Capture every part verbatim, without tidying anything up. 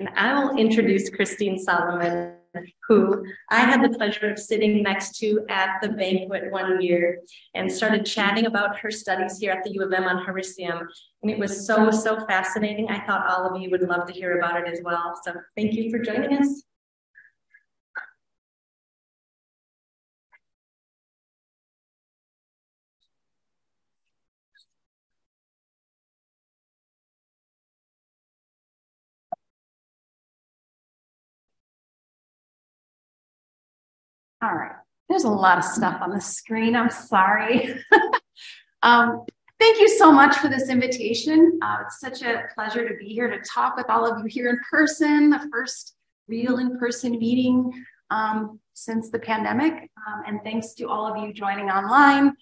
And I will introduce Christine Salomon, who I had the pleasure of sitting next to at the banquet one year and started chatting about her studies here at the U of M on Hericium. And it was so, so fascinating. I thought all of you would love to hear about it as well. So thank you for joining us. All right, there's a lot of stuff on the screen, I'm sorry. um, thank you so much for this invitation. Uh, it's such a pleasure to be here to talk with all of you here in person, the first real in-person meeting um, since the pandemic. Um, and thanks to all of you joining online.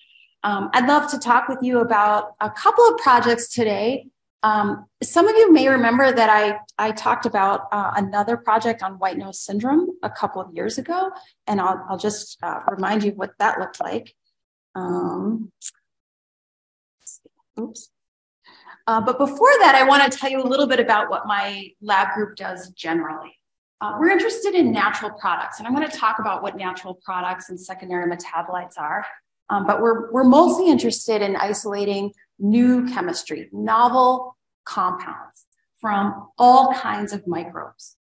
Um, I'd love to talk with you about a couple of projects today. Um, some of you may remember that I, I talked about uh, another project on white nose syndrome a couple of years ago, and I'll, I'll just uh, remind you what that looked like. Um, oops. Uh, but before that, I want to tell you a little bit about what my lab group does generally. Uh, we're interested in natural products, and I'm going to talk about what natural products and secondary metabolites are, um, but we're, we're mostly interested in isolating new chemistry, novel compounds from all kinds of microbes.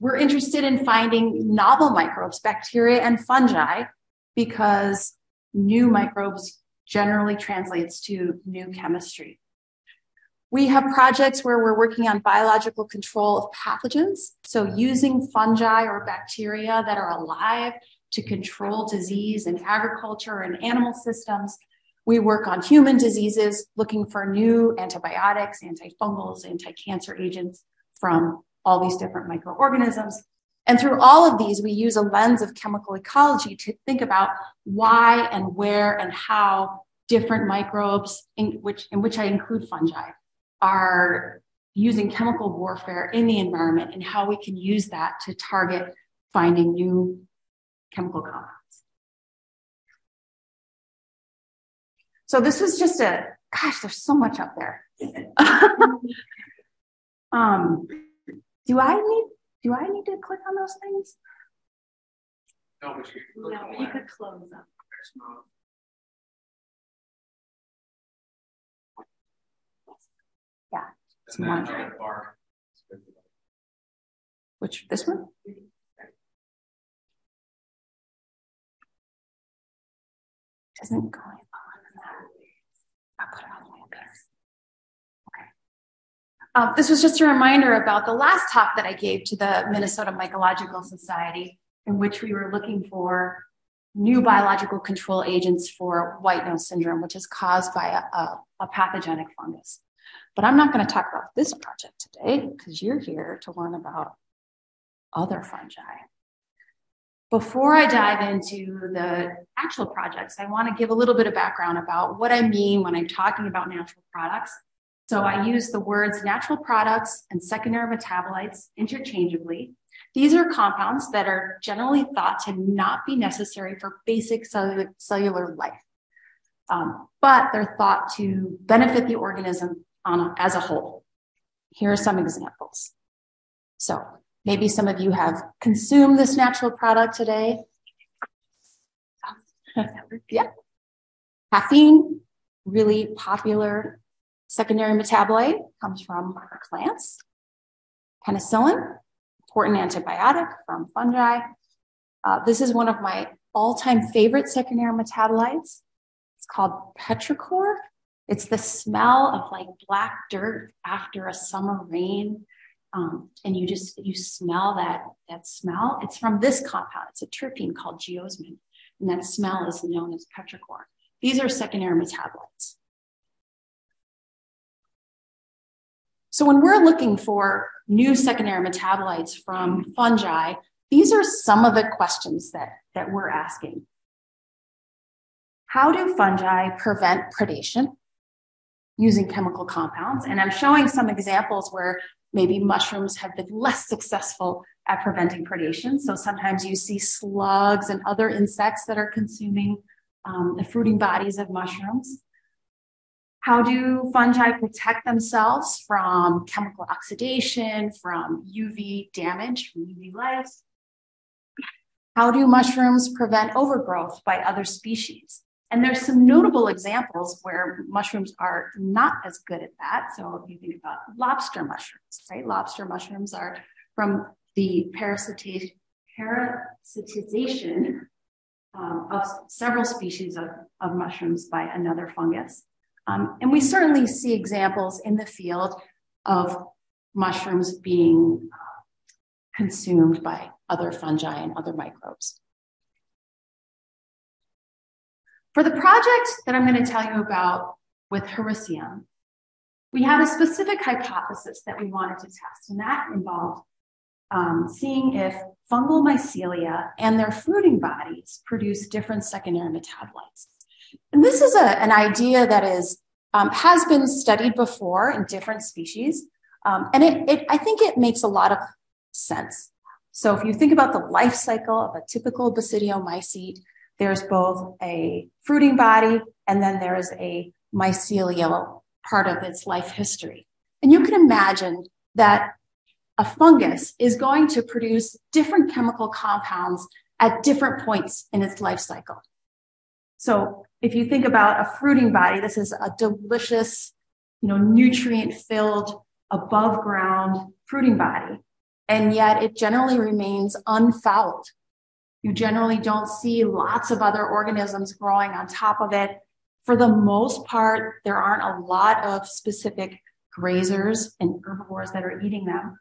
We're interested in finding novel microbes, bacteria and fungi, because new microbes generally translates to new chemistry. We have projects where we're working on biological control of pathogens, so using fungi or bacteria that are alive to control disease in agriculture and animal systems. We work on human diseases, looking for new antibiotics, antifungals, anti-cancer agents from all these different microorganisms. And through all of these, we use a lens of chemical ecology to think about why and where and how different microbes, in which, in which I include fungi, are using chemical warfare in the environment and how we can use that to target finding new chemical compounds. So this is just a, gosh, there's so much up there. um, do I need, do I need to click on those things? No, but you could, click no, you could close them. Yeah, it's one. Which, this one? Doesn't go in. Put it on the okay. Uh, this was just a reminder about the last talk that I gave to the Minnesota Mycological Society, in which we were looking for new biological control agents for white nose syndrome, which is caused by a, a, a pathogenic fungus. But I'm not going to talk about this project today, because you're here to learn about other fungi. Before I dive into the actual projects, I want to give a little bit of background about what I mean when I'm talking about natural products. So I use the words natural products and secondary metabolites interchangeably. These are compounds that are generally thought to not be necessary for basic cellular, cellular life, um, but they're thought to benefit the organism on a, as a whole. Here are some examples. So, maybe some of you have consumed this natural product today. Yeah. Caffeine, really popular secondary metabolite, comes from plants. Penicillin, important antibiotic from fungi. Uh, this is one of my all-time favorite secondary metabolites. It's called petrichor. It's the smell of like black dirt after a summer rain. Um, and you just, you smell that, that smell. It's from this compound. It's a terpene called geosmin. And that smell is known as petrichor. These are secondary metabolites. So when we're looking for new secondary metabolites from fungi, these are some of the questions that, that we're asking. How do fungi prevent predation using chemical compounds? And I'm showing some examples where maybe mushrooms have been less successful at preventing predation. So sometimes you see slugs and other insects that are consuming um, the fruiting bodies of mushrooms. How do fungi protect themselves from chemical oxidation, from U V damage, from U V light? How do mushrooms prevent overgrowth by other species? And there's some notable examples where mushrooms are not as good at that. So if you think about lobster mushrooms, right? Lobster mushrooms are from the parasitization, parasitization um, of several species of, of mushrooms by another fungus. Um, and we certainly see examples in the field of mushrooms being consumed by other fungi and other microbes. For the project that I'm going to tell you about with Hericium, we had a specific hypothesis that we wanted to test, and that involved um, seeing if fungal mycelia and their fruiting bodies produce different secondary metabolites. And this is a, an idea that is, um, has been studied before in different species, um, and it, it, I think it makes a lot of sense. So if you think about the life cycle of a typical Basidiomycete, there's both a fruiting body and then there is a mycelial part of its life history. And you can imagine that a fungus is going to produce different chemical compounds at different points in its life cycle. So if you think about a fruiting body, this is a delicious, you know, nutrient-filled, above-ground fruiting body, and yet it generally remains unfouled. You generally don't see lots of other organisms growing on top of it. For the most part, there aren't a lot of specific grazers and herbivores that are eating them.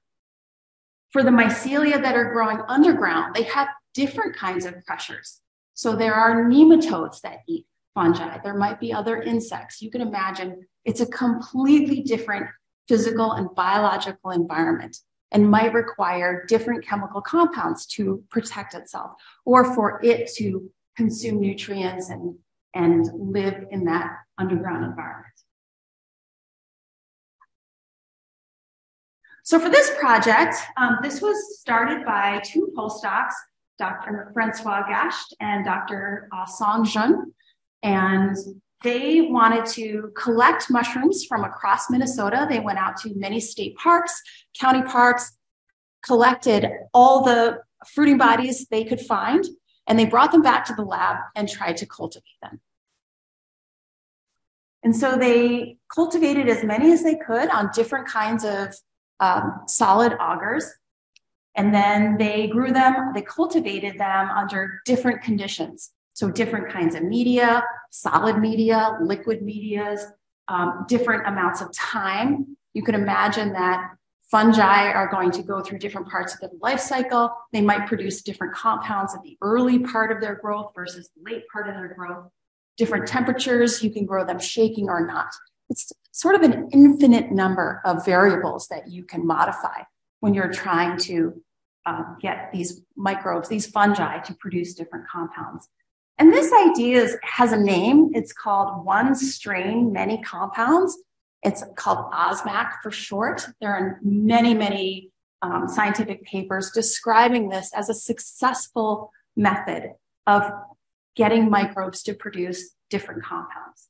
For the mycelia that are growing underground, they have different kinds of pressures. So there are nematodes that eat fungi. There might be other insects. You can imagine it's a completely different physical and biological environment and might require different chemical compounds to protect itself or for it to consume nutrients and, and live in that underground environment. So for this project, um, this was started by two postdocs, Doctor François Gaascht and Doctor Uh, Song Zheng, and they wanted to collect mushrooms from across Minnesota. They went out to many state parks, county parks, collected all the fruiting bodies they could find, and they brought them back to the lab and tried to cultivate them. And so they cultivated as many as they could on different kinds of um, solid augers. And then they grew them, they cultivated them under different conditions. So different kinds of media, solid media, liquid medias, um, different amounts of time. You can imagine that fungi are going to go through different parts of their life cycle. They might produce different compounds at the early part of their growth versus the late part of their growth. Different temperatures, you can grow them shaking or not. It's sort of an infinite number of variables that you can modify when you're trying to um, get these microbes, these fungi to produce different compounds. And this idea is, has a name. It's called one strain, many compounds. It's called O S M A C for short. There are many, many um, scientific papers describing this as a successful method of getting microbes to produce different compounds.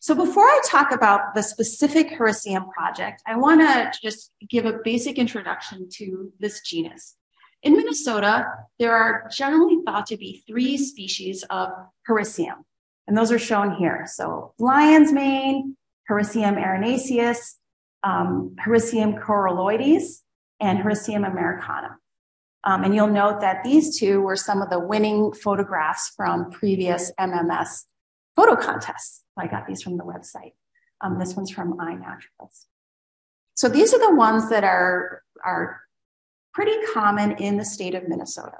So before I talk about the specific Hericium project, I want to just give a basic introduction to this genus. In Minnesota, there are generally thought to be three species of Hericium, and those are shown here. So lion's mane, Hericium erinaceus, um, Hericium coralloides, and Hericium americanum. Um, and you'll note that these two were some of the winning photographs from previous M M S photo contests. I got these from the website. Um, this one's from iNaturals. So these are the ones that are, are pretty common in the state of Minnesota.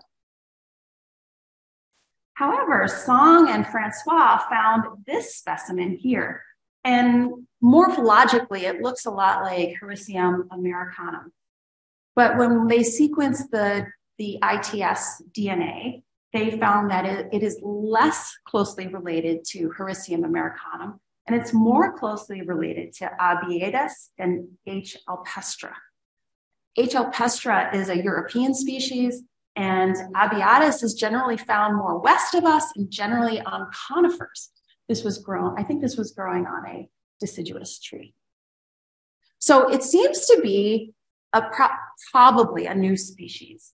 However, Song and Francois found this specimen here. And morphologically, it looks a lot like Hericium americanum. But when they sequenced the, the I T S D N A, they found that it is less closely related to Hericium americanum, and it's more closely related to abietis and H. alpestre. H. alpestre is a European species, And abietis is generally found more west of us and generally on conifers. This was grown, I think this was growing on a deciduous tree. So it seems to be a pro probably a new species.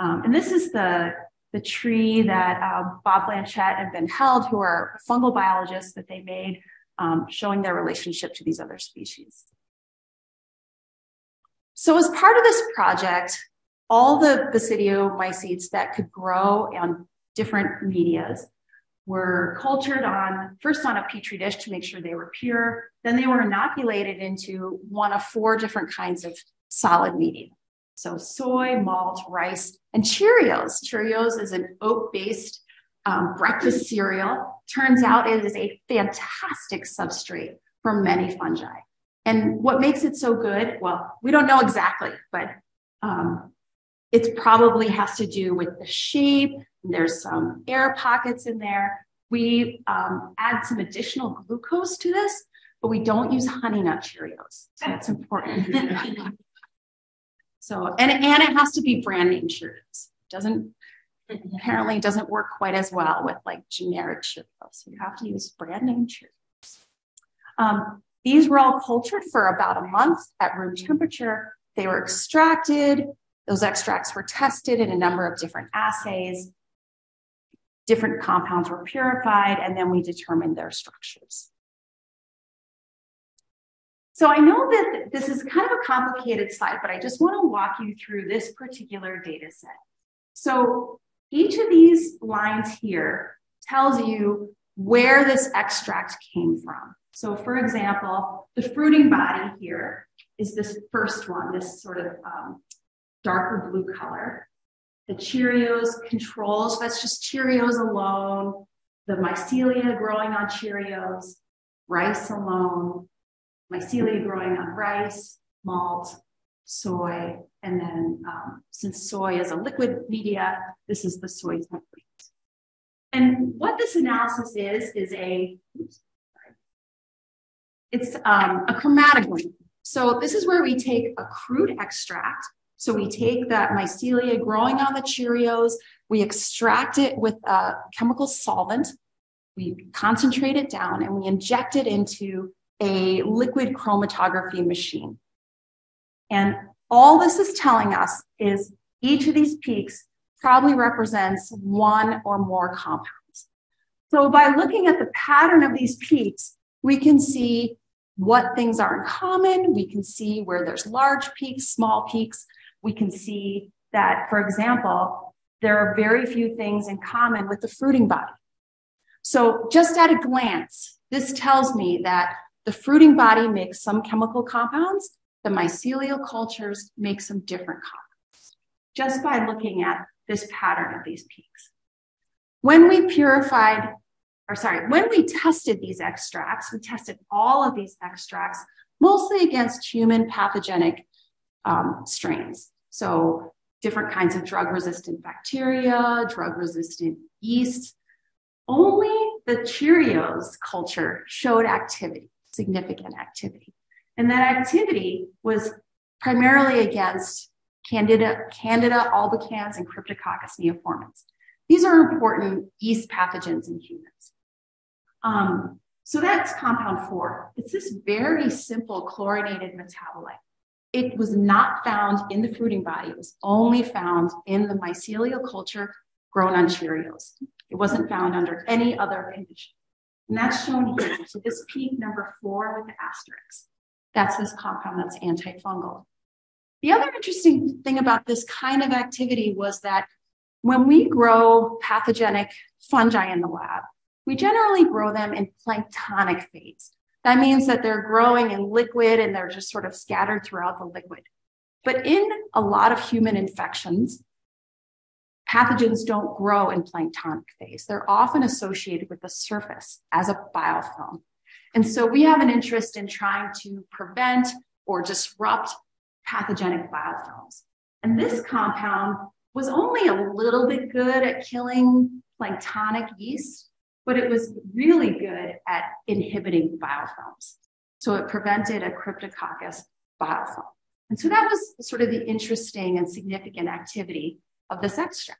Um, and this is the, the tree that uh, Bob Blanchette and Ben Held, who are fungal biologists, that they made um, showing their relationship to these other species. So as part of this project, all the Basidiomycetes that could grow on different medias were cultured on, first on a petri dish to make sure they were pure. Then they were inoculated into one of four different kinds of solid media. So soy, malt, rice, and Cheerios. Cheerios is an oat-based um, breakfast cereal. Turns out it is a fantastic substrate for many fungi. And what makes it so good? Well, we don't know exactly, but um, it probably has to do with the shape. There's some air pockets in there. We um, add some additional glucose to this, but we don't use honey nut Cheerios. So that's important. so, and, and it has to be brand name Cheerios. Doesn't, apparently doesn't work quite as well with like generic Cheerios. You have to use brand name Cheerios. Um, these were all cultured for about a month at room temperature. They were extracted. Those extracts were tested in a number of different assays. Different compounds were purified, and then we determined their structures. So I know that this is kind of a complicated slide, but I just want to walk you through this particular data set. So each of these lines here tells you where this extract came from. So for example, the fruiting body here is this first one, this sort of um, darker blue color. The Cheerios controls, that's just Cheerios alone. The mycelia growing on Cheerios, rice alone, mycelia growing on rice, malt, soy, and then um, since soy is a liquid media, this is the soy template. And what this analysis is, is a, oops, sorry. It's um, a chromatogram. So this is where we take a crude extract. So we take that mycelia growing on the Cheerios, we extract it with a chemical solvent, we concentrate it down, and we inject it into a liquid chromatography machine. And all this is telling us is each of these peaks probably represents one or more compounds. So by looking at the pattern of these peaks, we can see what things are in common. We can see where there's large peaks, small peaks. We can see that, for example, there are very few things in common with the fruiting body. So just at a glance, this tells me that the fruiting body makes some chemical compounds, the mycelial cultures make some different compounds, just by looking at this pattern of these peaks. When we purified, or sorry, when we tested these extracts, we tested all of these extracts, mostly against human pathogenic Um, strains. So different kinds of drug-resistant bacteria, drug-resistant yeast. Only the Cheerios culture showed activity, significant activity. And that activity was primarily against Candida, Candida albicans, and Cryptococcus neoformans. These are important yeast pathogens in humans. Um, so that's compound four. It's this very simple chlorinated metabolite. It was not found in the fruiting body. It was only found in the mycelial culture grown on Cheerios. It wasn't found under any other condition. And that's shown here. So this peak number four with the asterisk, that's this compound that's antifungal. The other interesting thing about this kind of activity was that when we grow pathogenic fungi in the lab, we generally grow them in planktonic phase. That means that they're growing in liquid and they're just sort of scattered throughout the liquid. But in a lot of human infections, pathogens don't grow in planktonic phase. They're often associated with the surface as a biofilm. And so we have an interest in trying to prevent or disrupt pathogenic biofilms. And this compound was only a little bit good at killing planktonic yeast, but it was really good at inhibiting biofilms. So it prevented a Cryptococcus biofilm. And so that was sort of the interesting and significant activity of this extract.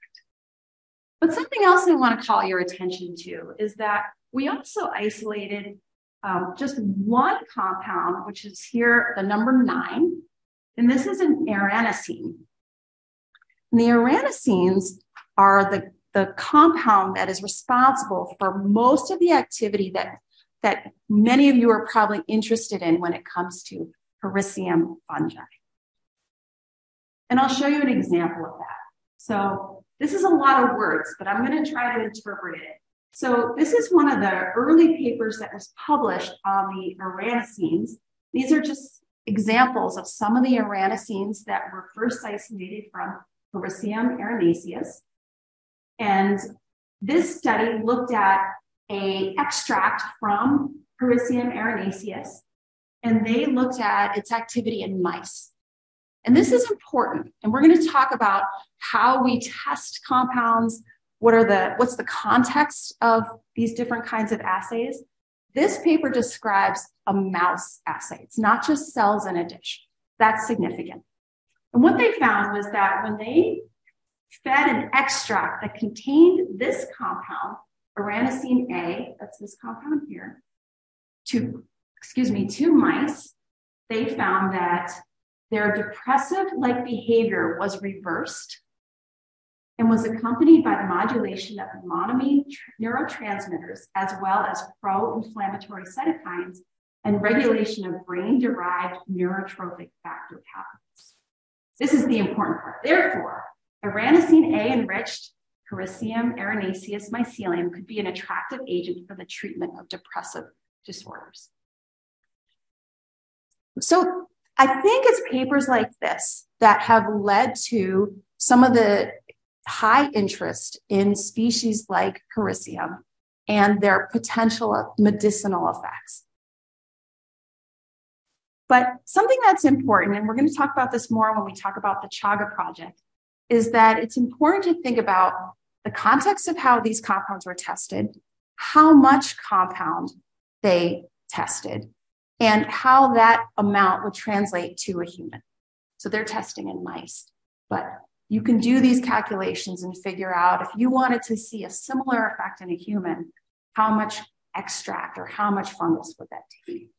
But something else I want to call your attention to is that we also isolated um, just one compound, which is here, the number nine, and this is an erinacine. And the erinacines are the, the compound that is responsible for most of the activity that, that many of you are probably interested in when it comes to hericium fungi. And I'll show you an example of that. So this is a lot of words, but I'm going to try to interpret it. So this is one of the early papers that was published on the erinacines. These are just examples of some of the erinacines that were first isolated from Hericium erinaceus. And this study looked at an extract from Hericium erinaceus, and they looked at its activity in mice. And this is important. And we're going to talk about how we test compounds. What are the, what's the context of these different kinds of assays? This paper describes a mouse assay. It's not just cells in a dish. That's significant. And what they found was that when they fed an extract that contained this compound, erinacine A, that's this compound here, to, excuse me, to mice, they found that their depressive-like behavior was reversed and was accompanied by the modulation of monoamine neurotransmitters as well as pro-inflammatory cytokines and regulation of brain-derived neurotrophic factor pathways. This is the important part. Therefore, erinacine A-enriched Hericium erinaceus mycelium could be an attractive agent for the treatment of depressive disorders. So I think it's papers like this that have led to some of the high interest in species like Hericium and their potential medicinal effects. But something that's important, and we're going to talk about this more when we talk about the Chaga project, is that it's important to think about the context of how these compounds were tested, how much compound they tested, and how that amount would translate to a human. So they're testing in mice, but you can do these calculations and figure out if you wanted to see a similar effect in a human, how much extract or how much fungus would that take?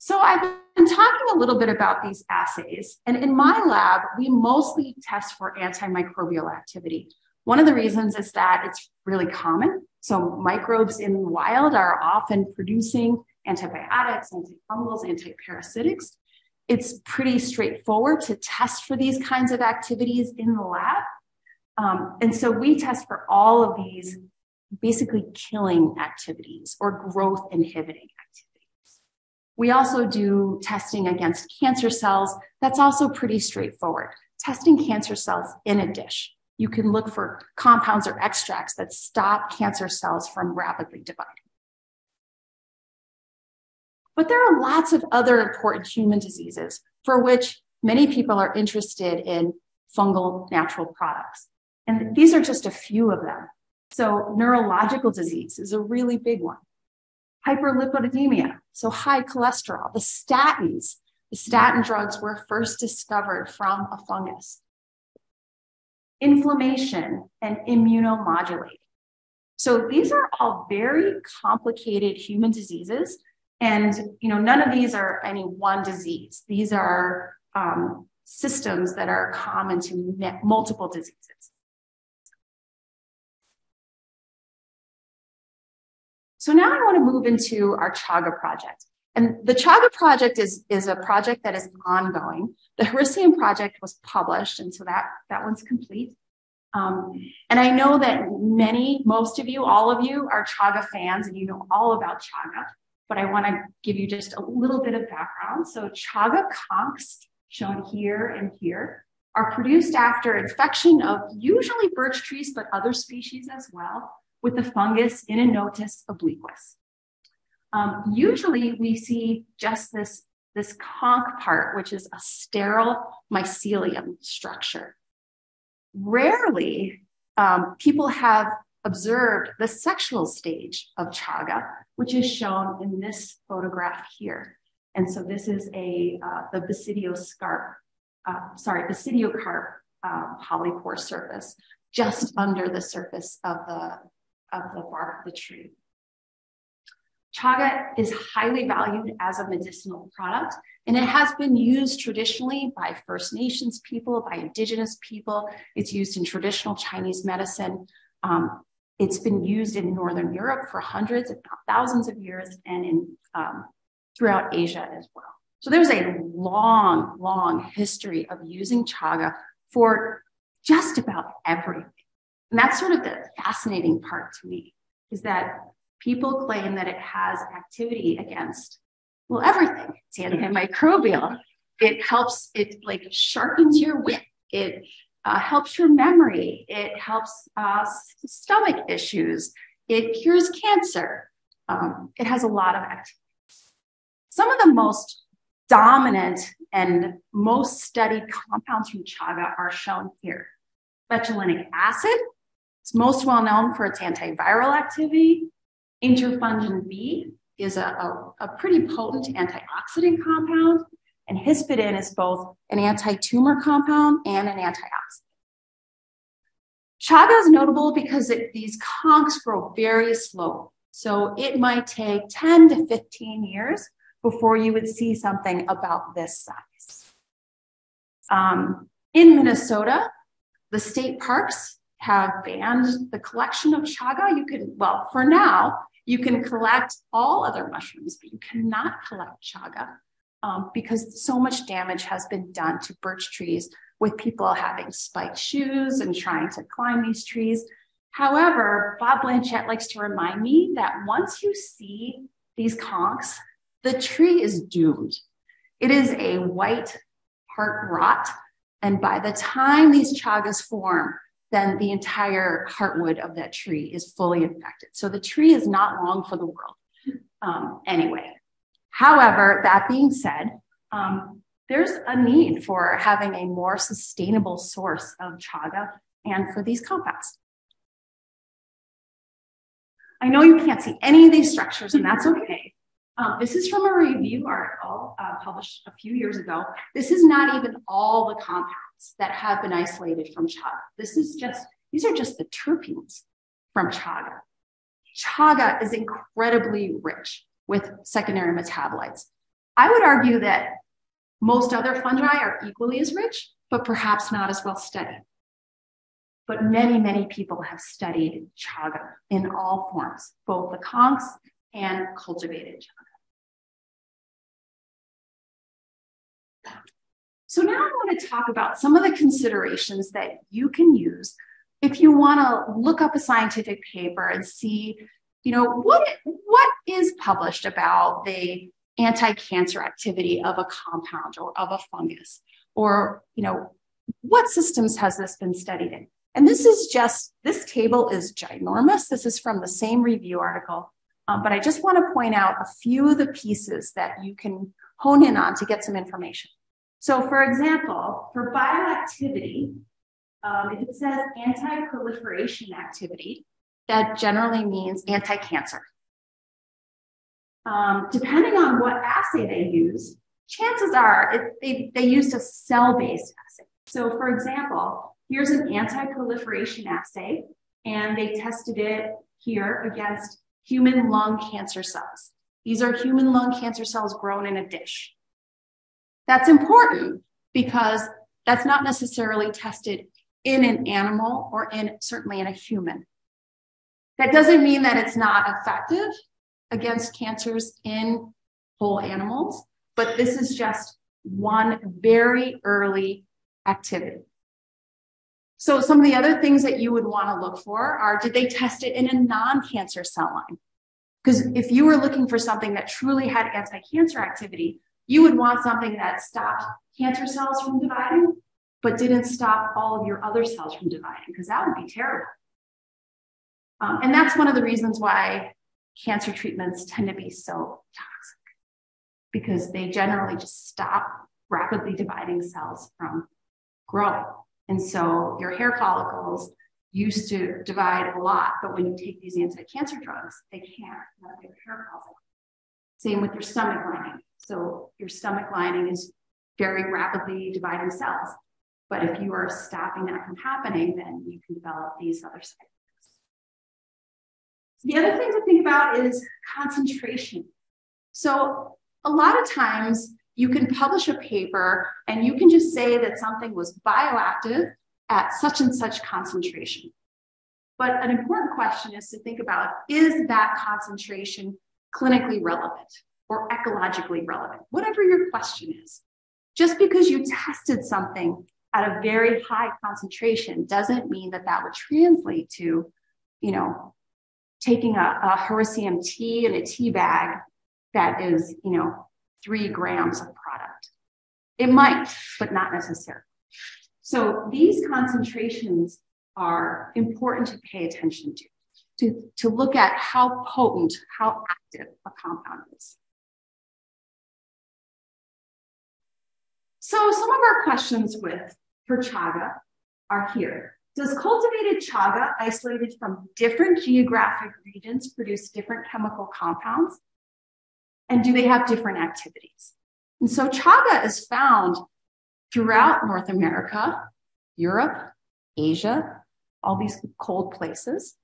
So I've been talking a little bit about these assays, and in my lab, we mostly test for antimicrobial activity. One of the reasons is that it's really common. So microbes in the wild are often producing antibiotics, antifungals, antiparasitics. It's pretty straightforward to test for these kinds of activities in the lab. Um, and so we test for all of these basically killing activities or growth inhibiting activities. We also do testing against cancer cells. That's also pretty straightforward. Testing cancer cells in a dish. You can look for compounds or extracts that stop cancer cells from rapidly dividing. But there are lots of other important human diseases for which many people are interested in fungal natural products. And these are just a few of them. So neurological disease is a really big one. Hyperlipidemia, so high cholesterol. The statins, the statin drugs were first discovered from a fungus. Inflammation and immunomodulating. So these are all very complicated human diseases. And, you know, none of these are any one disease. These are um, systems that are common to multiple diseases. So now I want to move into our Chaga project. And the Chaga project is, is a project that is ongoing. The Hericium project was published, and so that, that one's complete. Um, and I know that many, most of you, all of you are Chaga fans, and you know all about Chaga. But I want to give you just a little bit of background. So Chaga conchs, shown here and here, are produced after infection of usually birch trees, but other species as well, with the fungus Inonotus obliquus. Um, usually we see just this, this conch part, which is a sterile mycelium structure. Rarely um, people have observed the sexual stage of Chaga, which is shown in this photograph here. And so this is a, uh, the Basidio scarp uh, sorry, basidiocarp uh, polypore surface, just under the surface of the, of the bark of the tree. Chaga is highly valued as a medicinal product, and it has been used traditionally by First Nations people, by indigenous people. It's used in traditional Chinese medicine. Um, it's been used in Northern Europe for hundreds, if not thousands of years, and in um, throughout Asia as well. So there's a long, long history of using chaga for just about everything. And that's sort of the fascinating part to me, is that people claim that it has activity against, well, everything. It's antimicrobial. It helps, it like sharpens your wit. It uh, helps your memory. It helps uh, stomach issues. It cures cancer. Um, it has a lot of activity. Some of the most dominant and most studied compounds from chaga are shown here. Betulinic acid, it's most well known for its antiviral activity. Interfungin B is a, a, a pretty potent antioxidant compound, and hispidin is both an anti-tumor compound and an antioxidant. Chaga is notable because it, these conches grow very slow, so it might take ten to fifteen years before you would see something about this size. Um, in Minnesota, the state parks have banned the collection of chaga. You can, well, for now, you can collect all other mushrooms, but you cannot collect chaga um, because so much damage has been done to birch trees with people having spiked shoes and trying to climb these trees. However, Bob Blanchette likes to remind me that once you see these conches, the tree is doomed. It is a white heart rot. And by the time these chagas form, then the entire heartwood of that tree is fully infected. So the tree is not long for the world um, anyway. However, that being said, um, there's a need for having a more sustainable source of chaga and for these compounds. I know you can't see any of these structures, and that's okay. Um, this is from a review article uh, published a few years ago. This is not even all the compounds that have been isolated from chaga. This is just, these are just the terpenes from chaga. Chaga is incredibly rich with secondary metabolites. I would argue that most other fungi are equally as rich, but perhaps not as well studied. But many, many people have studied chaga in all forms, both the conches and cultivated chaga. So now I want to talk about some of the considerations that you can use if you want to look up a scientific paper and see, you know, what, what is published about the anti-cancer activity of a compound or of a fungus, or, you know, what systems has this been studied in? And this is just, this table is ginormous. This is from the same review article, um, but I just want to point out a few of the pieces that you can hone in on to get some information. So for example, for bioactivity, um, if it says anti-proliferation activity, that generally means anti-cancer. Um, depending on what assay they use, chances are it, they, they used a cell-based assay. So for example, here's an anti-proliferation assay, and they tested it here against human lung cancer cells. These are human lung cancer cells grown in a dish. That's important because that's not necessarily tested in an animal or in certainly in a human. That doesn't mean that it's not effective against cancers in whole animals, but this is just one very early activity. So some of the other things that you would want to look for are, did they test it in a non-cancer cell line? Because if you were looking for something that truly had anti-cancer activity, you would want something that stopped cancer cells from dividing, but didn't stop all of your other cells from dividing, because that would be terrible. Um, and that's one of the reasons why cancer treatments tend to be so toxic, because they generally just stop rapidly dividing cells from growing. And so your hair follicles used to divide a lot, but when you take these anti-cancer drugs, they can't. Your hair follicles. Same with your stomach lining. So your stomach lining is very rapidly dividing cells. But if you are stopping that from happening, then you can develop these other side effects. The other thing to think about is concentration. So a lot of times you can publish a paper and you can just say that something was bioactive at such and such concentration. But an important question is to think about, is that concentration clinically relevant or ecologically relevant? Whatever your question is. Just because you tested something at a very high concentration doesn't mean that that would translate to, you know, taking a, a Hericium tea in a tea bag that is, you know, three grams of product. It might, but not necessarily. So these concentrations are important to pay attention to, to, to look at how potent, how active a compound is. So some of our questions with for Chaga are here. Does cultivated Chaga isolated from different geographic regions produce different chemical compounds? And do they have different activities? And so Chaga is found throughout North America, Europe, Asia, all these cold places.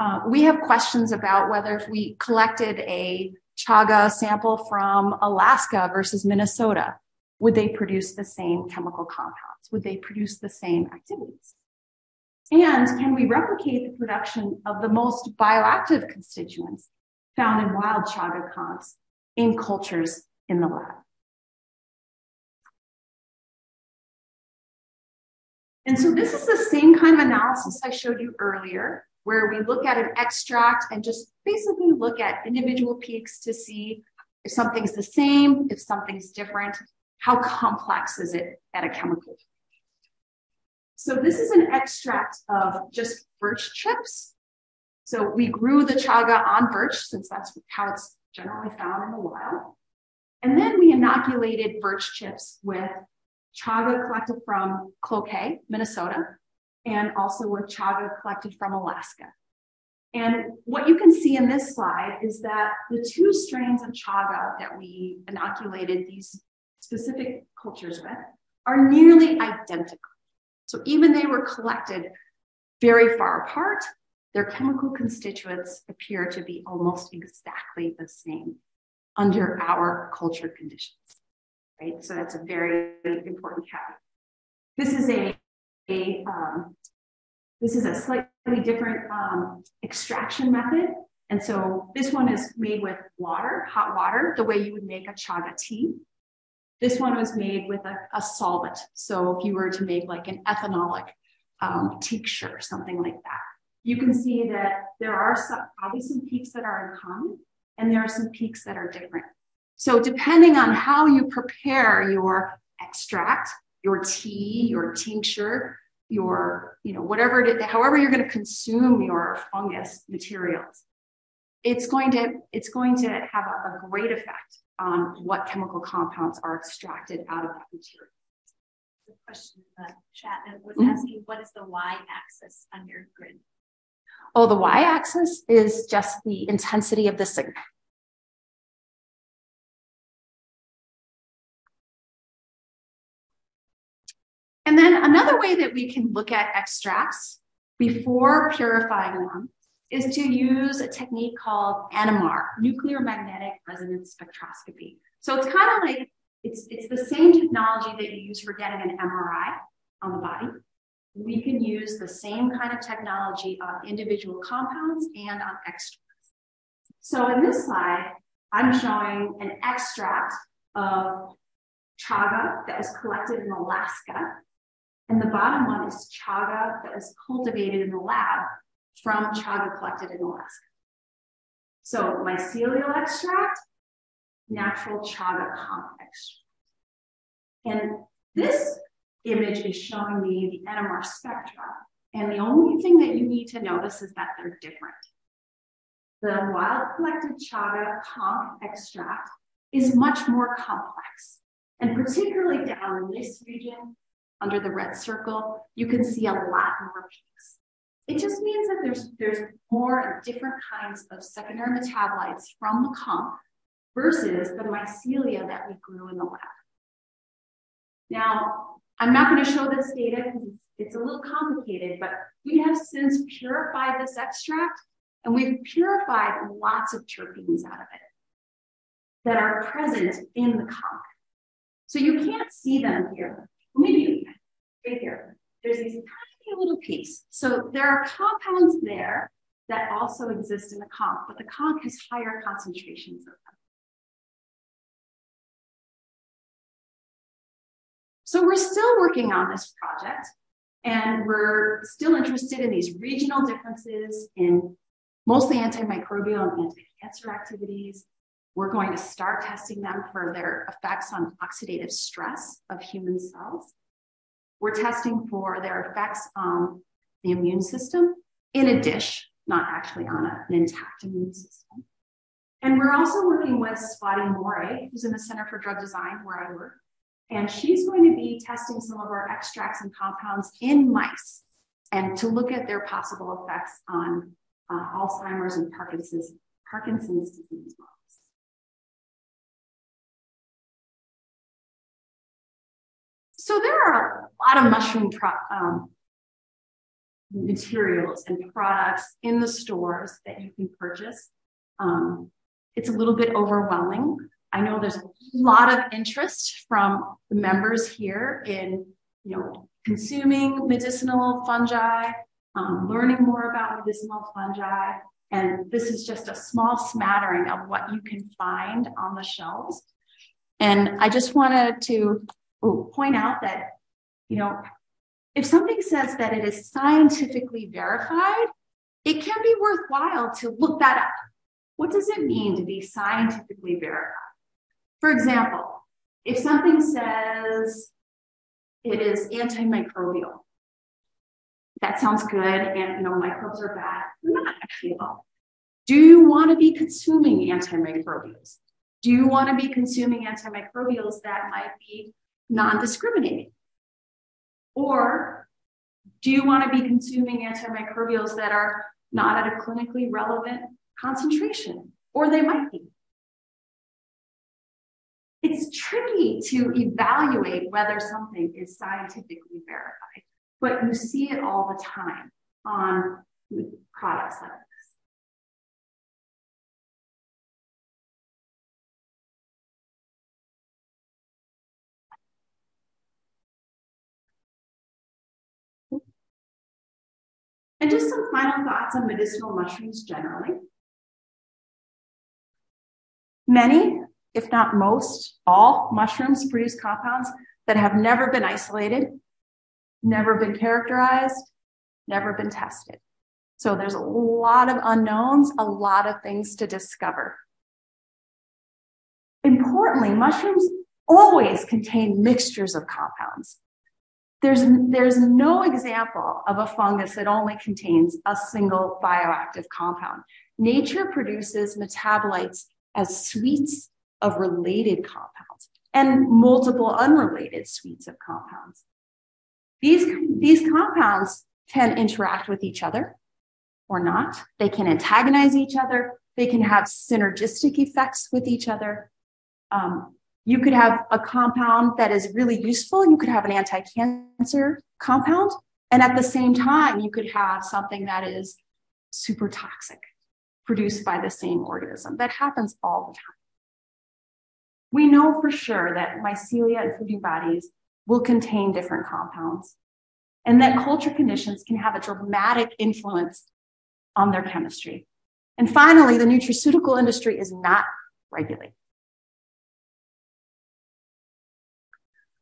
Uh, we have questions about whether if we collected a Chaga sample from Alaska versus Minnesota, would they produce the same chemical compounds? Would they produce the same activities? And can we replicate the production of the most bioactive constituents found in wild Chaga comps in cultures in the lab? And so this is the same kind of analysis I showed you earlier, where we look at an extract and just basically look at individual peaks to see if something's the same, if something's different, how complex is it at a chemical. So this is an extract of just birch chips. So we grew the Chaga on birch, since that's how it's generally found in the wild. And then we inoculated birch chips with Chaga collected from Cloquet, Minnesota, and also with Chaga collected from Alaska. And what you can see in this slide is that the two strains of Chaga that we inoculated these specific cultures with are nearly identical. So even they were collected very far apart, their chemical constituents appear to be almost exactly the same under our culture conditions. Right? So that's a very important caveat. This is a, a um, this is a slightly different um, extraction method, and so this one is made with water, hot water, the way you would make a Chaga tea. This one was made with a, a solvent, so if you were to make like an ethanolic um, tincture, something like that. You can see that there are some, obviously some peaks that are in common, and there are some peaks that are different. So depending on how you prepare your extract, your tea, your tincture, your, you know, whatever it is, however you're going to consume your fungus materials, it's going to, it's going to have a, a great effect on what chemical compounds are extracted out of that material. The question in the chat was mm-hmm. asking, what is the y-axis on your grid? Oh, the y-axis is just the intensity of the signal. And then another way that we can look at extracts before purifying them is to use a technique called N M R, nuclear magnetic resonance spectroscopy. So it's kind of like, it's, it's the same technology that you use for getting an M R I on the body. We can use the same kind of technology on individual compounds and on extracts. So in this slide, I'm showing an extract of Chaga that was collected in Alaska. And the bottom one is Chaga that was cultivated in the lab from Chaga collected in Alaska. So mycelial extract, natural Chaga comp extract. And this image is showing me the N M R spectra. And the only thing that you need to notice is that they're different. The wild collected Chaga comp extract is much more complex. And particularly down in this region, under the red circle, you can see a lot more peaks. It just means that there's, there's more different kinds of secondary metabolites from the comp versus the mycelia that we grew in the lab. Now, I'm not going to show this data because it's a little complicated, but we have since purified this extract, and we've purified lots of terpenes out of it that are present in the conch. So you can't see them here. Maybe you can, right here. There's these tiny little peaks. So there are compounds there that also exist in the conch, but the conch has higher concentrations of them. So we're still working on this project, and we're still interested in these regional differences in mostly antimicrobial and anti-cancer activities. We're going to start testing them for their effects on oxidative stress of human cells. We're testing for their effects on the immune system in a dish, not actually on a, an intact immune system. And we're also working with Swati More, who's in the Center for Drug Design where I work. And she's going to be testing some of our extracts and compounds in mice and to look at their possible effects on uh, Alzheimer's and Parkinson's, Parkinson's disease models. So there are a lot of mushroom pro um, materials and products in the stores that you can purchase. Um, it's a little bit overwhelming. I know there's a lot of interest from the members here in, you know, consuming medicinal fungi, um, learning more about medicinal fungi, and this is just a small smattering of what you can find on the shelves. And I just wanted to point out that, you know, if something says that it is scientifically verified, it can be worthwhile to look that up. What does it mean to be scientifically verified? For example, if something says it is antimicrobial, that sounds good, and you know microbes are bad. They're not actually at all. Do you want to be consuming antimicrobials? Do you want to be consuming antimicrobials that might be non-discriminating? Or do you want to be consuming antimicrobials that are not at a clinically relevant concentration? Or they might be. It's tricky to evaluate whether something is scientifically verified, but you see it all the time on products like this. And just some final thoughts on medicinal mushrooms generally. Many, if not most, all mushrooms produce compounds that have never been isolated, never been characterized, never been tested. So there's a lot of unknowns, a lot of things to discover. Importantly, mushrooms always contain mixtures of compounds. There's, there's no example of a fungus that only contains a single bioactive compound. Nature produces metabolites as suites of related compounds and multiple unrelated suites of compounds. These, these compounds can interact with each other or not. They can antagonize each other. They can have synergistic effects with each other. Um, you could have a compound that is really useful. You could have an anti-cancer compound. And at the same time, you could have something that is super toxic produced by the same organism. That happens all the time. We know for sure that mycelia and fruiting bodies will contain different compounds and that culture conditions can have a dramatic influence on their chemistry. And finally, the nutraceutical industry is not regulated.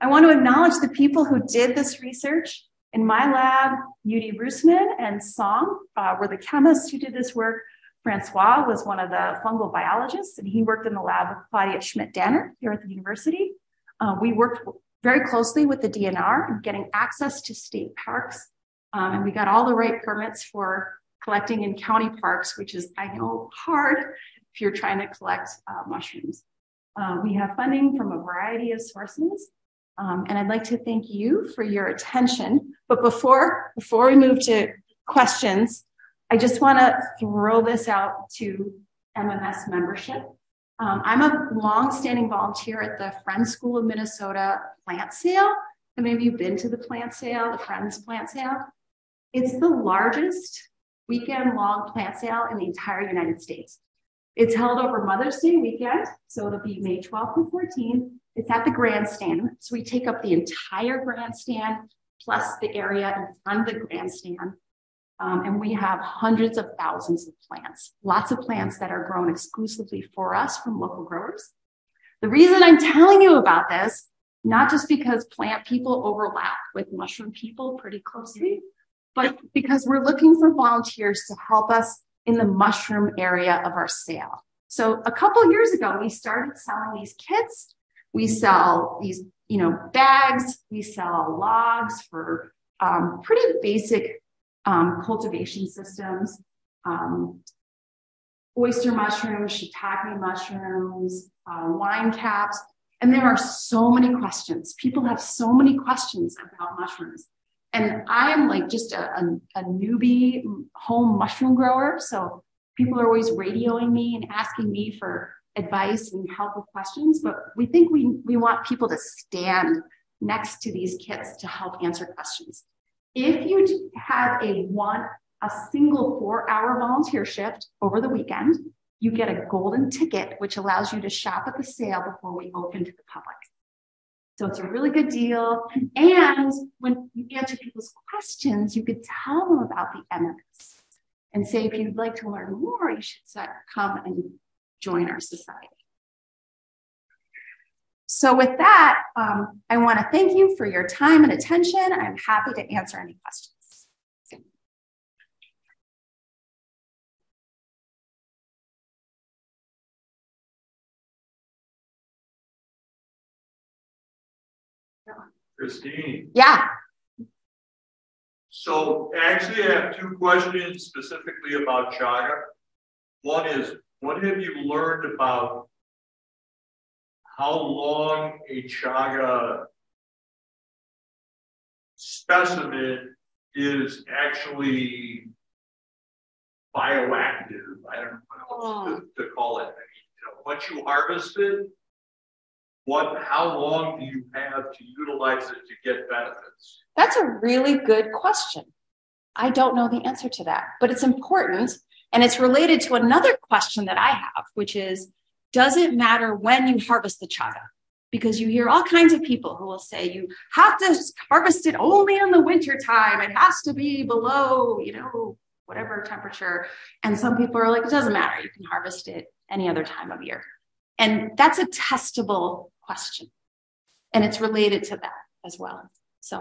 I want to acknowledge the people who did this research. In my lab, Yudi Rusman and Song uh, were the chemists who did this work. François was one of the fungal biologists, and he worked in the lab of Claudia Schmidt-Danner here at the university. Uh, we worked very closely with the D N R in getting access to state parks, um, and we got all the right permits for collecting in county parks, which is, I know, hard if you're trying to collect uh, mushrooms. Uh, we have funding from a variety of sources, um, and I'd like to thank you for your attention. But before, before we move to questions, I just want to throw this out to M M S membership. Um, I'm a long-standing volunteer at the Friends School of Minnesota plant sale. And maybe you've been to the plant sale, the Friends plant sale. It's the largest weekend-long plant sale in the entire United States. It's held over Mother's Day weekend, so it'll be May twelfth and fourteenth. It's at the grandstand, so we take up the entire grandstand plus the area in front of the grandstand, um, and we have hundreds of thousands of plants, lots of plants that are grown exclusively for us from local growers. The reason I'm telling you about this, not just because plant people overlap with mushroom people pretty closely, but because we're looking for volunteers to help us in the mushroom area of our sale. So a couple years ago, we started selling these kits. We sell these, you know, bags, we sell logs for um, pretty basic um, cultivation systems, um, oyster mushrooms, shiitake mushrooms, uh, wine caps. And there are so many questions. People have so many questions about mushrooms. And I'm like just a, a, a newbie home mushroom grower. So people are always radioing me and asking me for advice and help with questions. But we think we, we want people to stand next to these kits to help answer questions. If you have a one, a single four hour volunteer shift over the weekend, you get a golden ticket, which allows you to shop at the sale before we open to the public. So it's a really good deal. And when you answer people's questions, you could tell them about the M M S and say, if you'd like to learn more, you should come and join our society. So with that, um, I want to thank you for your time and attention. I'm happy to answer any questions. Christine. Yeah. So actually I have two questions specifically about Chaga. One is, what have you learned about how long a Chaga specimen is actually bioactive? I don't know what else to, to call it. I mean, you know, once you harvest it, What, how long do you have to utilize it to get benefits? That's a really good question. I don't know the answer to that, but it's important. And it's related to another question that I have, which is, does it matter when you harvest the chaga? Because you hear all kinds of people who will say, you have to harvest it only in the winter time. It has to be below, you know, whatever temperature. And some people are like, it doesn't matter. You can harvest it any other time of year. And that's a testable question. And it's related to that as well. So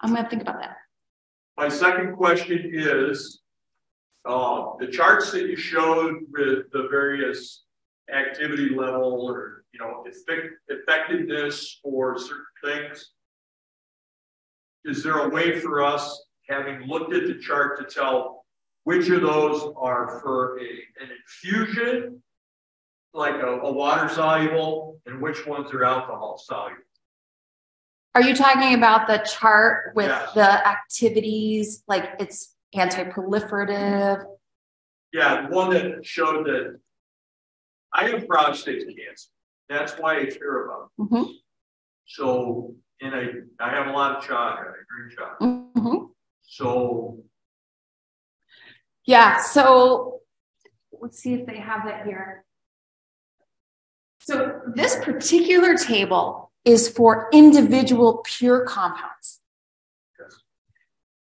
I'm going to think about that. My second question is, uh, the charts that you showed with the various activity level or, you know, effect effectiveness for certain things, is there a way for us, having looked at the chart, to tell which of those are for a, an infusion, like a, a water soluble, and which ones are alcohol soluble? Are you talking about the chart with yes. the activities, like it's anti-proliferative? Yeah, the one that showed that I have prostate cancer. That's why I care about it. Mm-hmm. So, and I, I have a lot of chaga, I drink chaga. Mm-hmm. So. Yeah, so let's see if they have that here. So this particular table is for individual pure compounds. Yes.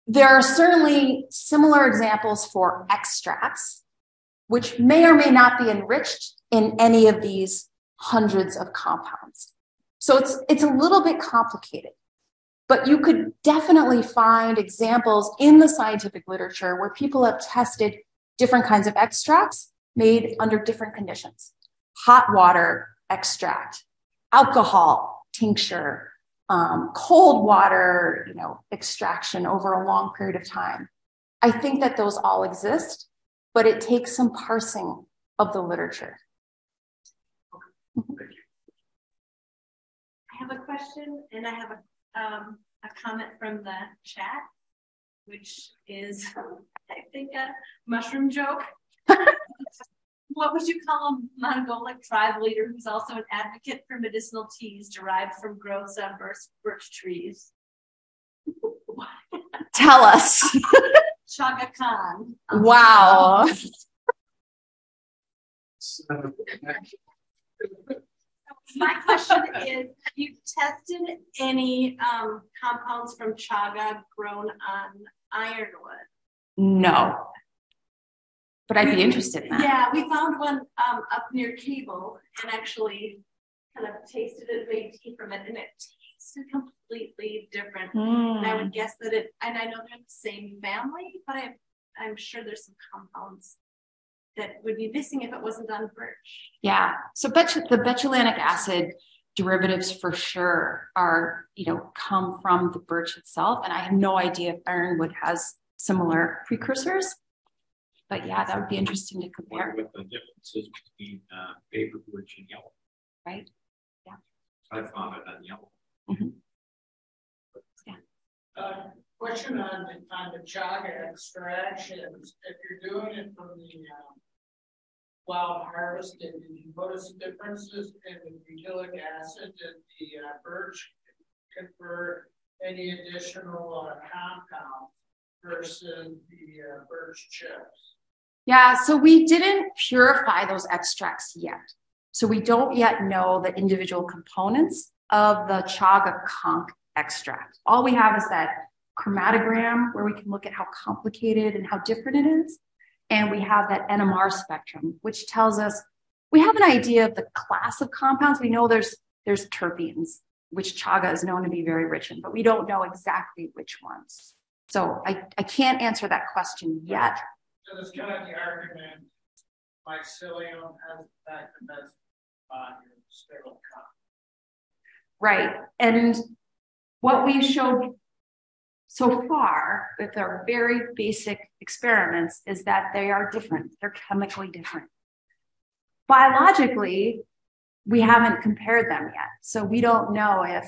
There are certainly similar examples for extracts, which may or may not be enriched in any of these hundreds of compounds. So it's, it's a little bit complicated, but you could definitely find examples in the scientific literature where people have tested different kinds of extracts made under different conditions. Hot water extract, alcohol tincture, um, cold water, you know, extraction over a long period of time. I think that those all exist, but it takes some parsing of the literature. Okay. Thank you. I have a question, and I have a, um, a comment from the chat, which is, I think, a mushroom joke. what would you call a Mongolic tribe leader who's also an advocate for medicinal teas derived from growths on birch trees? Tell us. Chaga Khan. Wow. My question is, have you tested any um, compounds from chaga grown on ironwood? No. But I'd be interested in that. Yeah, we found one um, up near Cable and actually kind of tasted it, made tea from it, and it tasted completely different. Mm. And I would guess that it, and I know they're the same family, but I, I'm sure there's some compounds that would be missing if it wasn't on birch. Yeah, so betu the betulinic acid derivatives for sure are, you know, come from the birch itself. And I have no idea if ironwood has similar precursors, but yeah, that would be interesting to compare. With the differences between uh, paper birch and yellow. Right, yeah. I found it on yellow. Mm-hmm. Yeah. Uh, Question on the, on the chaga extractions. If you're doing it from the um, wild harvest, did you notice differences in the butylic acid? Did the uh, birch confer any additional uh, compounds versus the uh, birch chips? Yeah, so we didn't purify those extracts yet. So we don't yet know the individual components of the chaga conch extract. All we have is that chromatogram where we can look at how complicated and how different it is. And we have that N M R spectrum, which tells us we have an idea of the class of compounds. We know there's, there's terpenes, which chaga is known to be very rich in, but we don't know exactly which ones. So I, I can't answer that question yet. So that's kind of the argument, mycelium has the fact that that's on your sterile cup. Right, and what we showed so far with our very basic experiments is that they are different. They're chemically different. Biologically, we haven't compared them yet. So we don't know if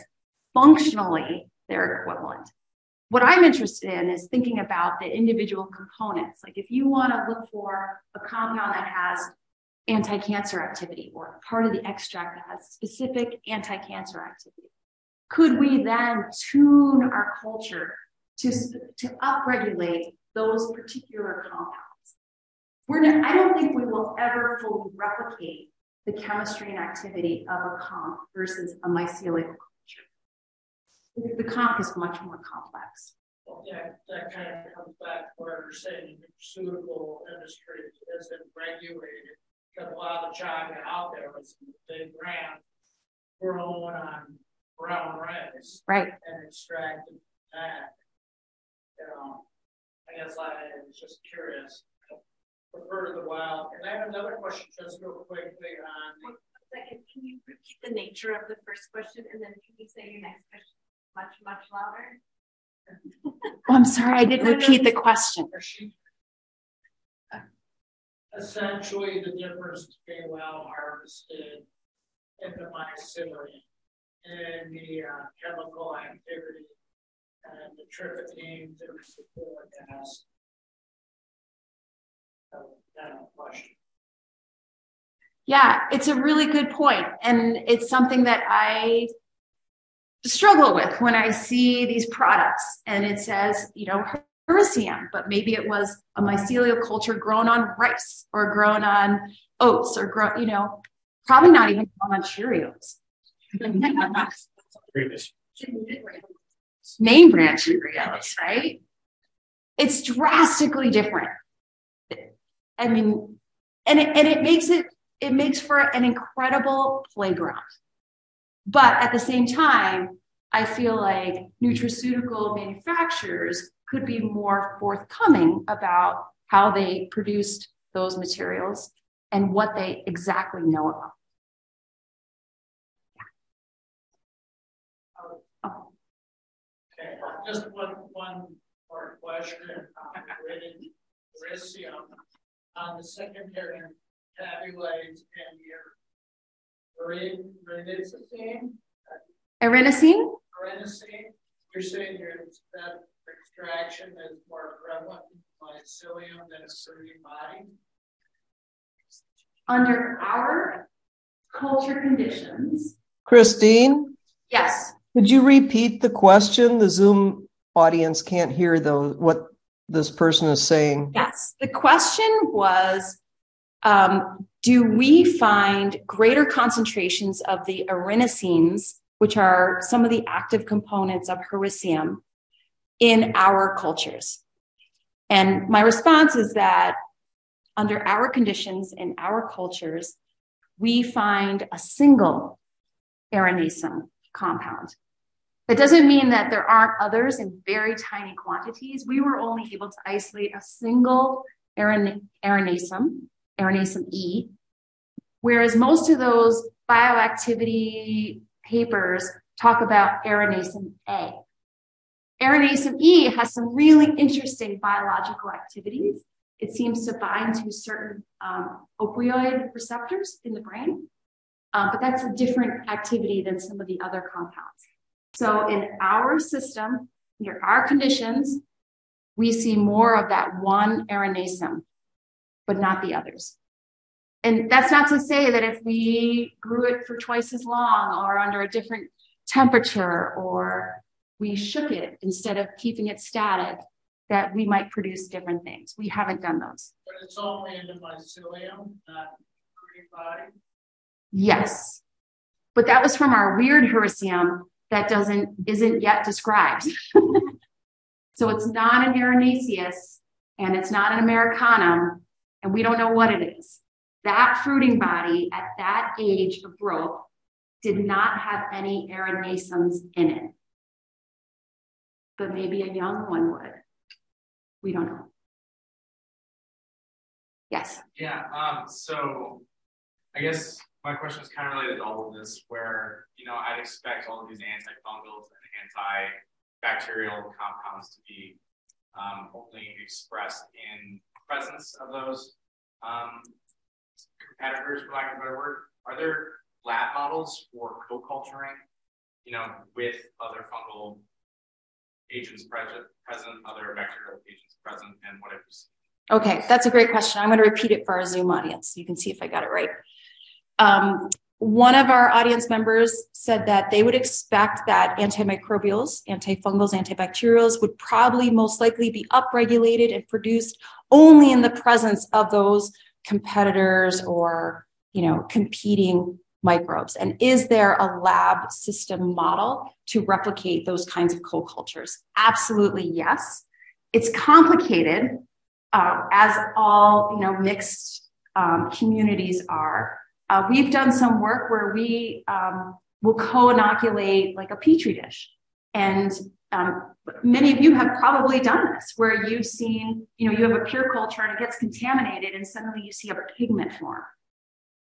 functionally they're equivalent. What I'm interested in is thinking about the individual components. Like if you want to look for a compound that has anti-cancer activity or part of the extract that has specific anti-cancer activity, could we then tune our culture to, to upregulate those particular compounds? We're not, I don't think we will ever fully replicate the chemistry and activity of a conch versus a mycelial culture. The conch is much more complex. Well, yeah, that kind of comes back to what you're saying. The pharmaceutical industry isn't regulated because a lot of chaga out there was big brands growing on brown rice, right, and extracted that. You know, I guess I was just curious. I prefer the wild. And I have another question, just real quickly on. Second, can you repeat the nature of the first question, and then can you say your next question much, much louder? Oh, I'm sorry, I didn't repeat the question. Essentially, the difference between wild harvested and the mycelium, and the uh, chemical activity and the terpenes and the butylic acid. Yeah, it's a really good point, and it's something that I struggle with when I see these products, and it says, you know, hericium, but maybe it was a mycelial culture grown on rice or grown on oats or grown, you know, probably not even grown on Cheerios. Name brand Cheerios, right? It's drastically different. I mean, and it, and it makes it it makes for an incredible playground. But at the same time, I feel like nutraceutical manufacturers could be more forthcoming about how they produced those materials and what they exactly know about. Just one, one more question on hericium on the secondary tabulates and your erinacine. Erinacine? Erinacine. You're saying that extraction is more prevalent in mycelium than a certain body? under our culture conditions. Christine? Yes. Could you repeat the question? The Zoom audience can't hear though what this person is saying. Yes. The question was, um, do we find greater concentrations of the erinacines, which are some of the active components of hericium, in our cultures? And my response is that under our conditions in our cultures, we find a single erinacine compound. That doesn't mean that there aren't others in very tiny quantities. We were only able to isolate a single erin- erinacine, erinacine E, whereas most of those bioactivity papers talk about erinacine A. Erinacine E has some really interesting biological activities. It seems to bind to certain um, opioid receptors in the brain, um, but that's a different activity than some of the other compounds. So in our system, under our conditions, we see more of that one erinacine, but not the others. And that's not to say that if we grew it for twice as long or under a different temperature, or we shook it instead of keeping it static, that we might produce different things. We haven't done those. But it's all random mycelium, not free body? Yes. But that was from our weird hericium that doesn't isn't yet described. So it's not an erinaceus, and it's not an americanum, and we don't know what it is. That fruiting body at that age of growth did not have any erinacines in it. But maybe a young one would. We don't know. Yes. Yeah. Um, so I guess my question is kind of related to all of this, where, you know, I'd expect all of these antifungals and antibacterial compounds to be um, only expressed in presence of those um, competitors, for lack of a better word. Are there lab models for co-culturing, you know, with other fungal agents present, present, other bacterial agents present, and what have you seen? Okay, that's a great question. I'm going to repeat it for our Zoom audience. You can see if I got it right. Um, one of our audience members said that they would expect that antimicrobials, antifungals, antibacterials would probably most likely be upregulated and produced only in the presence of those competitors or, you know, competing microbes. And is there a lab system model to replicate those kinds of co-cultures? Absolutely, yes. It's complicated, uh, as all, you know, mixed um, communities are. Uh, we've done some work where we um, will co-inoculate like a petri dish, and um, many of you have probably done this, where you've seen, you know, you have a pure culture and it gets contaminated, and suddenly you see a pigment form.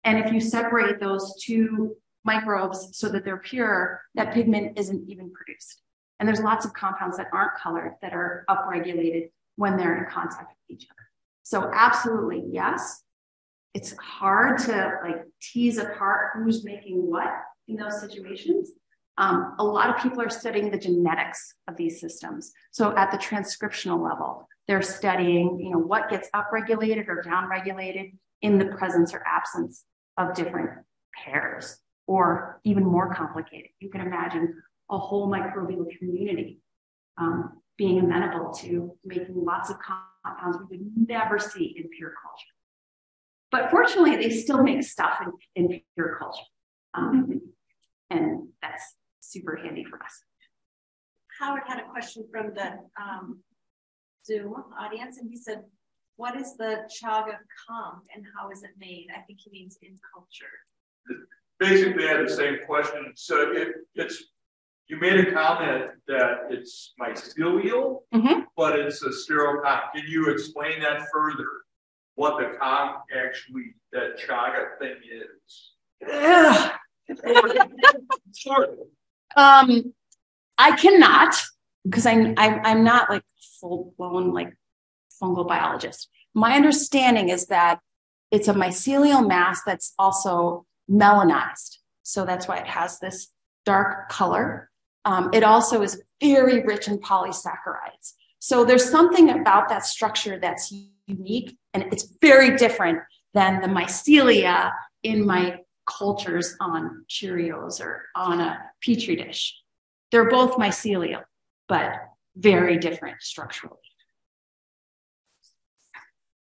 And if you separate those two microbes so that they're pure, that pigment isn't even produced. And there's lots of compounds that aren't colored that are upregulated when they're in contact with each other. So absolutely, yes. It's hard to like tease apart who's making what in those situations. Um, a lot of people are studying the genetics of these systems. So at the transcriptional level, they're studying, you know, what gets upregulated or downregulated in the presence or absence of different pairs, or even more complicated. You can imagine a whole microbial community um, being amenable to making lots of compounds we would never see in pure culture. But fortunately, they still make stuff in, in pure culture. Um, and that's super handy for us. Howard had a question from the um, Zoom audience, and he said, what is the Chaga comp and how is it made? I think he means in culture. Basically, I had the same question. So it, it's, you made a comment that it's mycelial, mm-hmm. but it's a sterile comp. Can you explain that further? What the comp actually, that Chaga thing is? Sure. Um, I cannot, because I'm, I'm, I'm not like full blown, like, fungal biologist. My understanding is that it's a mycelial mass that's also melanized. So that's why it has this dark color. Um, it also is very rich in polysaccharides. So there's something about that structure that's unique, and it's very different than the mycelia in my cultures on Cheerios or on a Petri dish. They're both mycelial, but very different structurally.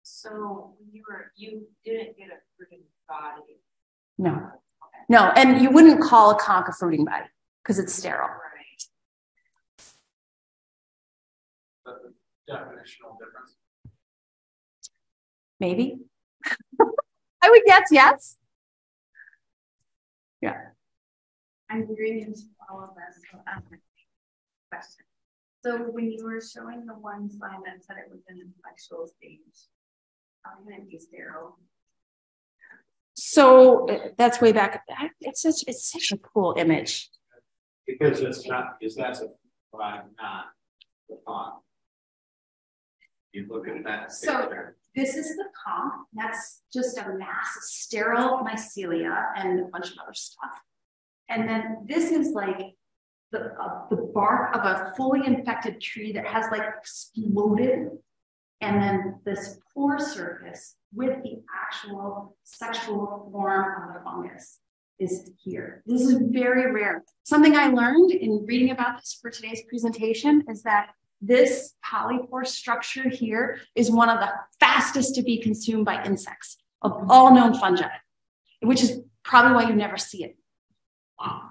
So you were, you didn't get a fruiting body? No, okay. No, and you wouldn't call a conch a fruiting body because it's sterile. Right. That's a definitional difference. Maybe. I would guess yes. Yeah. I'm hearing into all of this. So um, question. So when you were showing the one slide that said it was an intellectual stage, how can it be sterile? So that's way back. It's such it's such a cool image. Because it's not because that's a not the pond. You look at that. So picture. This is the conch. That's just a mass of sterile mycelia and a bunch of other stuff. And then this is like the, uh, the bark of a fully infected tree that has like exploded. And then this pore surface with the actual sexual form of the fungus is here. This is very rare. Something I learned in reading about this for today's presentation is that this polypore structure here is one of the fastest to be consumed by insects of all known fungi, which is probably why you never see it. Wow.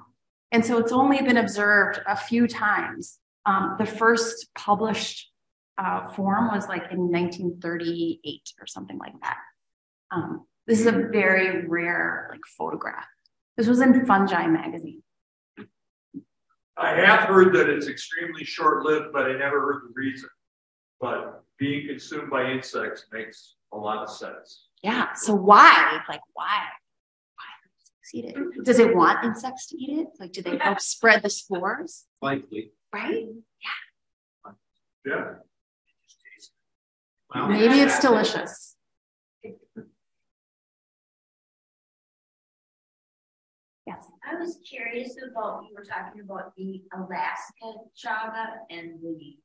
And so it's only been observed a few times. Um, the first published uh, form was like in nineteen thirty-eight or something like that. Um, this is a very rare like photograph. This was in Fungi magazine. I have heard that it's extremely short-lived, but I never heard the reason. But being consumed by insects makes a lot of sense. Yeah. So why? Like why? Eat it. Does it want insects to eat it? Like, do they help spread the spores? Likely. Right? Yeah. Yeah. Well, maybe it's delicious. Yes. I was curious about, you were talking about the Alaska chaga and the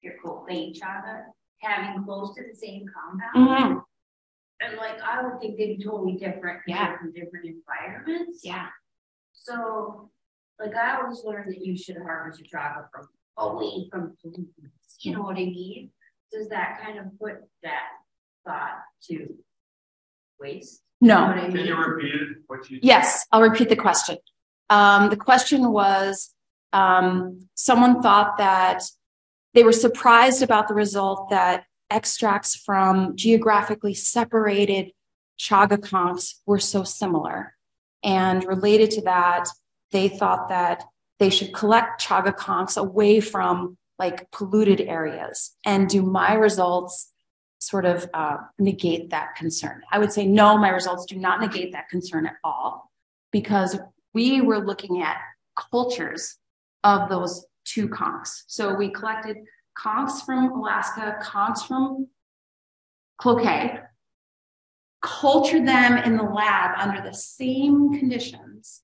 your Cloquet chaga having close to the same compound. Mm-hmm. And like I would think they'd be totally different, yeah, from different environments. Yeah. So like I always learned that you should harvest your chaga from away from pollutants. You know what I mean? Does that kind of put that thought to waste? No. You know what I mean? Can you repeat what you? Yes, I'll repeat the question. Um, the question was, um, someone thought that they were surprised about the result that extracts from geographically separated chaga conchs were so similar. And related to that, they thought that they should collect chaga conchs away from like polluted areas. And do my results sort of uh, negate that concern? I would say no, my results do not negate that concern at all, because we were looking at cultures of those two conchs. So we collected conchs from Alaska, conchs from Cloquet, cultured them in the lab under the same conditions.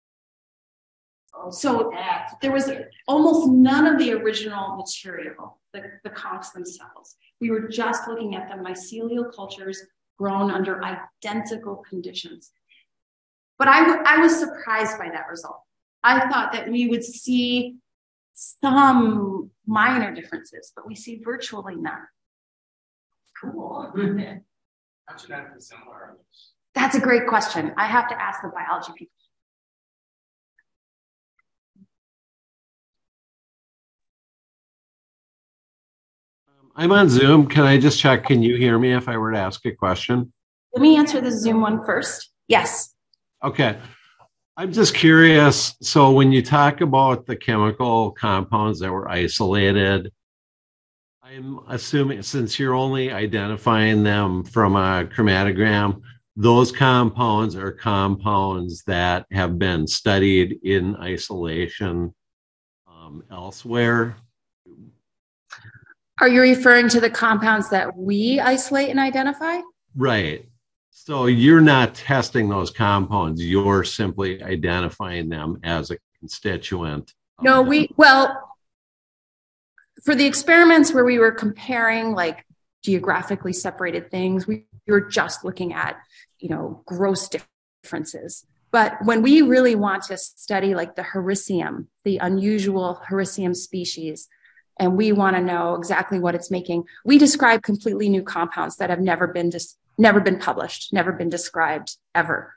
So there was almost none of the original material, the, the conchs themselves. We were just looking at the mycelial cultures grown under identical conditions. But I, I was surprised by that result. I thought that we would see some minor differences, but we see virtually none. Cool. Mm-hmm. How should that be similar? That's a great question. I have to ask the biology people. Um, I'm on Zoom. Can I just check? Can you hear me if I were to ask a question? Let me answer the Zoom one first. Yes. Okay. I'm just curious, so when you talk about the chemical compounds that were isolated, I'm assuming since you're only identifying them from a chromatogram, those compounds are compounds that have been studied in isolation um, elsewhere. Are you referring to the compounds that we isolate and identify? Right. So you're not testing those compounds, you're simply identifying them as a constituent. No, we, well, for the experiments where we were comparing like geographically separated things. We were just looking at, you know, gross differences. But when we really want to study like the hericium, the unusual hericium species, and we want to know exactly what it's making, we describe completely new compounds that have never been dis- never been published, never been described ever.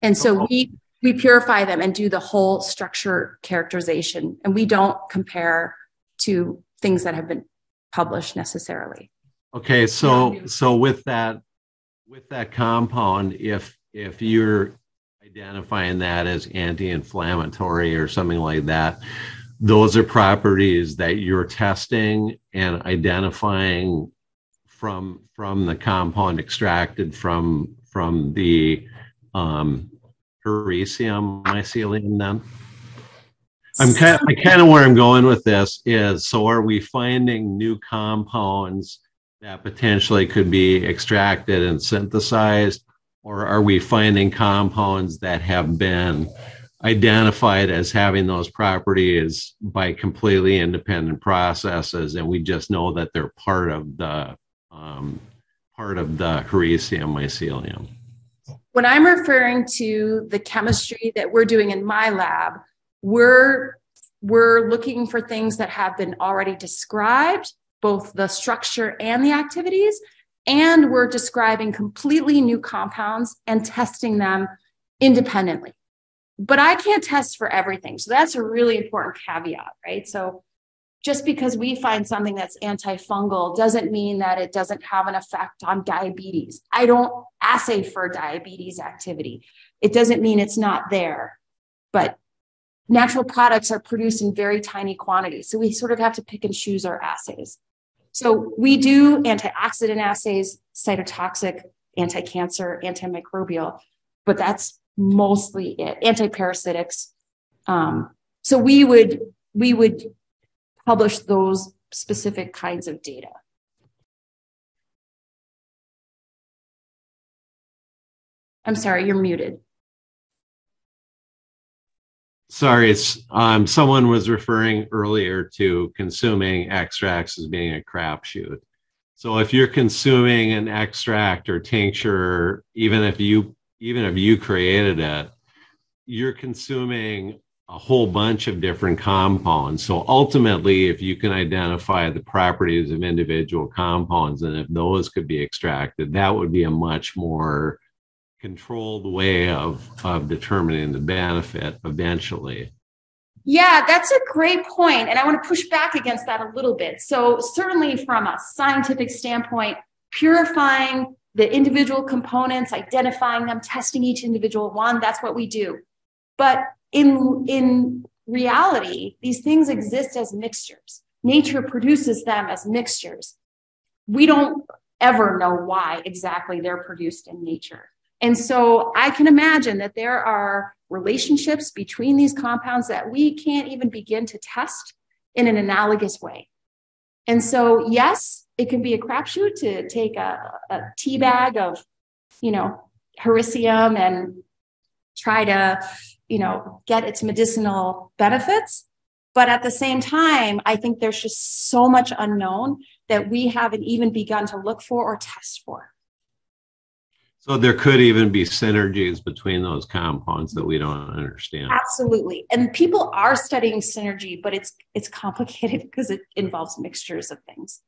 And so we we purify them and do the whole structure characterization, and we don't compare to things that have been published necessarily. Okay, so so with that with that compound, if if you're identifying that as anti-inflammatory or something like that, those are properties that you're testing and identifying from from the compound extracted from from the um, hericium mycelium. Then I'm kind of, I kind of where I'm going with this is, so are we finding new compounds that potentially could be extracted and synthesized, or are we finding compounds that have been identified as having those properties by completely independent processes, and we just know that they're part of the um, part of the hericium mycelium? When I'm referring to the chemistry that we're doing in my lab, we're we're looking for things that have been already described, both the structure and the activities, and we're describing completely new compounds and testing them independently. But I can't test for everything. So that's a really important caveat, right? So just because we find something that's antifungal doesn't mean that it doesn't have an effect on diabetes. I don't assay for diabetes activity. It doesn't mean it's not there. But natural products are produced in very tiny quantities. So we sort of have to pick and choose our assays. So we do antioxidant assays, cytotoxic, anti-cancer, antimicrobial, but that's mostly it, anti-parasitics. Um, so we would we would publish those specific kinds of data. I'm sorry, you're muted. Sorry, it's um, someone was referring earlier to consuming extracts as being a crapshoot. So if you're consuming an extract or tincture, even if you even if you created it, you're consuming a whole bunch of different compounds. So ultimately, if you can identify the properties of individual compounds, and if those could be extracted, that would be a much more controlled way of, of determining the benefit eventually. Yeah, that's a great point. And I want to push back against that a little bit. So certainly from a scientific standpoint, purifying the individual components, identifying them, testing each individual one, that's what we do. But in, in reality, these things exist as mixtures. Nature produces them as mixtures. We don't ever know why exactly they're produced in nature. And so I can imagine that there are relationships between these compounds that we can't even begin to test in an analogous way. And so, yes, it can be a crapshoot to take a, a tea bag of, you know, hericium and try to, you know, get its medicinal benefits. But at the same time, I think there's just so much unknown that we haven't even begun to look for or test for. So there could even be synergies between those compounds that we don't understand. Absolutely. And people are studying synergy, but it's it's complicated because it involves mixtures of things.